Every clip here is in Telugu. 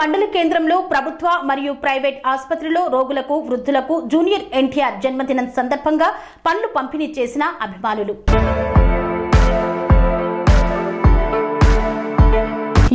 మండల కేంద్రంలో ప్రభుత్వ మరియు ప్రైవేట్ ఆసుపత్రిలో రోగులకు వృద్ధులకు జూనియర్ ఎన్టీఆర్ జన్మదినం సందర్భంగా పండ్లు పంపిణీ చేసిన అభిమానులు.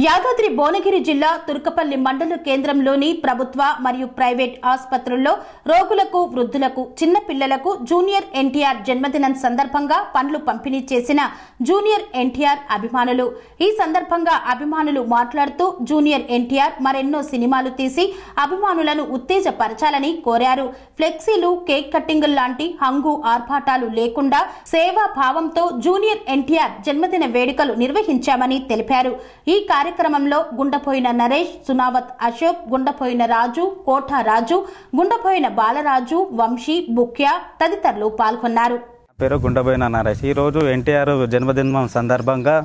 యాదాద్రి భువనగిరి జిల్లా తుర్కపల్లి మండల కేంద్రంలోని ప్రభుత్వ మరియు ప్రైవేట్ ఆసుపత్రుల్లో రోగులకు వృద్ధులకు చిన్న పిల్లలకు జూనియర్ ఎన్టీఆర్ జన్మదినం సందర్భంగా పండ్లు పంపిణీ చేసిన జూనియర్ ఎన్టీఆర్ అభిమానులు. ఈ సందర్భంగా అభిమానులు మాట్లాడుతూ జూనియర్ ఎన్టీఆర్ మరెన్నో సినిమాలు తీసి అభిమానులను ఉత్తేజపరచాలని కోరారు. ఫ్లెక్సీలు కేక్ కట్టింగ్ లాంటి హంగు ఆర్భాటాలు లేకుండా సేవా భావంతో జూనియర్ ఎన్టీఆర్ జన్మదిన వేడుకలు నిర్వహించామని తెలిపారు. ఈ కార్యక్రమంలో గుండపోయిన నరేష్, సునావత్ అశోక్, గుండపోయిన రాజు, కోఠా రాజు, గుండపోయిన బాలరాజు, వంశీ, బుక్య తదితరులు పాల్గొన్నారు. పేరు గుండపోయిన నరేష్. ఈరోజు ఎన్టీఆర్ జన్మదినం సందర్భంగా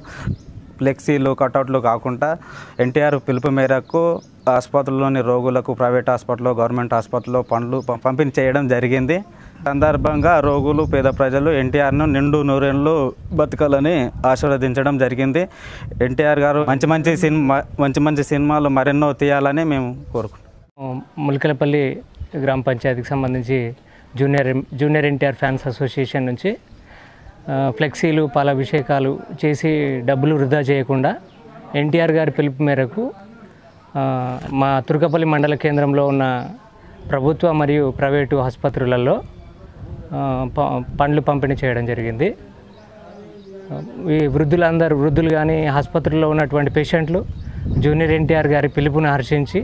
ఫ్లెక్సీలు కటౌట్లు కాకుండా ఎన్టీఆర్ పిలుపు మేరకు ఆసుపత్రుల్లోని రోగులకు ప్రైవేట్ హాస్పిటల్లో గవర్నమెంట్ హాస్పిటల్లో పండ్లు పంపిణీ చేయడం జరిగింది. సందర్భంగా రోగులు పేద ప్రజలు ఎన్టీఆర్ను నిండు నూరేళ్లు బతకాలని ఆశీర్వదించడం జరిగింది. ఎన్టీఆర్ గారు మంచి మంచి సినిమాలు మరెన్నో తీయాలని మేము కోరుకుంటున్నాం. ముల్కలపల్లి గ్రామ పంచాయతీకి సంబంధించి జూనియర్ ఎన్టీఆర్ ఫ్యాన్స్ అసోసియేషన్ నుంచి ఫ్లెక్సీలు పాలాభిషేకాలు చేసి డబ్బులు వృధా చేయకుండా ఎన్టీఆర్ గారి పిలుపు మేరకు మా తుర్కపల్లి మండల కేంద్రంలో ఉన్న ప్రభుత్వ మరియు ప్రైవేటు ఆసుపత్రులలో పండ్లు పంపిణీ చేయడం జరిగింది. ఈ వృద్ధులు కానీ ఆసుపత్రిలో ఉన్నటువంటి పేషెంట్లు జూనియర్ ఎన్టీఆర్ గారి పిలుపును హర్షించి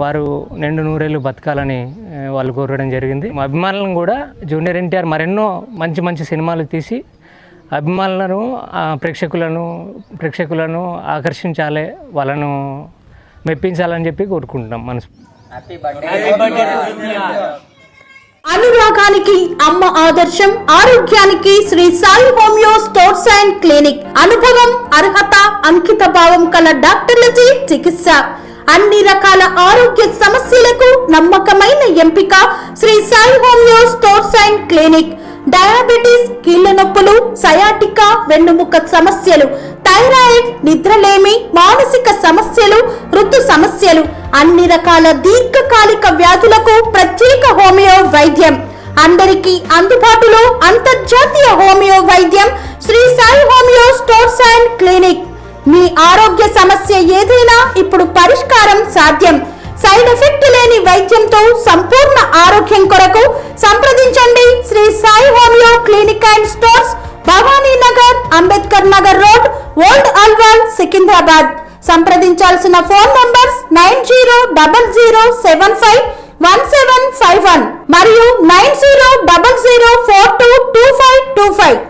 వారు నిండు నూరేళ్ళు బతకాలని వాళ్ళు కోరడం జరిగింది. అభిమానులను కూడా జూనియర్ ఎన్టీఆర్ మరెన్నో మంచి మంచి సినిమాలు తీసి అభిమానులను ప్రేక్షకులను ఆకర్షించాలి, వాళ్ళను మెప్పించాలని చెప్పి కోరుకుంటున్నాం. అనురాగానికి అమ్మ ఆదర్శం, ఆరోగ్యానికి Shri Sai homeo stores and clinic. అనుభవం, అర్హత, అంకిత భావం కల డాక్టర్లచే చికిత్స. అన్ని రకాల ఆరోగ్య సమస్యలకు నమ్మకమైన ఎంపిక Shri Sai homeo stores and clinic. Diabetes, కీళ్ల నొప్పులు, సయాటికా, వెన్నుముక సమస్యలు, థైరాయిడ్, నిద్రలేమి, మానసిక సమస్యలు, ఋతు సమస్యలు, అన్ని రకాల దీర్ఘకాలిక వ్యాధులకు ప్రత్యేక హోమియో వైద్యం. అందరికీ అందుబాటులో అంతర్జాతీయ హోమియో వైద్యం Shri Sai homeo stores and clinic. మీ ఆరోగ్య సమస్య ఏదైనా ఇప్పుడు పరిష్కారం సాధ్యం. సైడ్ ఎఫెక్ట్ లేని వైద్యంతో సంపూర్ణ ఆరోగ్యం కొరకు సంప్రదించండి Shri Sai homeo clinic and stores, Bhavani Nagar, Ambedkar Nagar road, old Alwal, Secunderabad. సంప్రదించాల్సిన ఫోన్ నంబర్స్ 9000751751 మరియు 9000422525.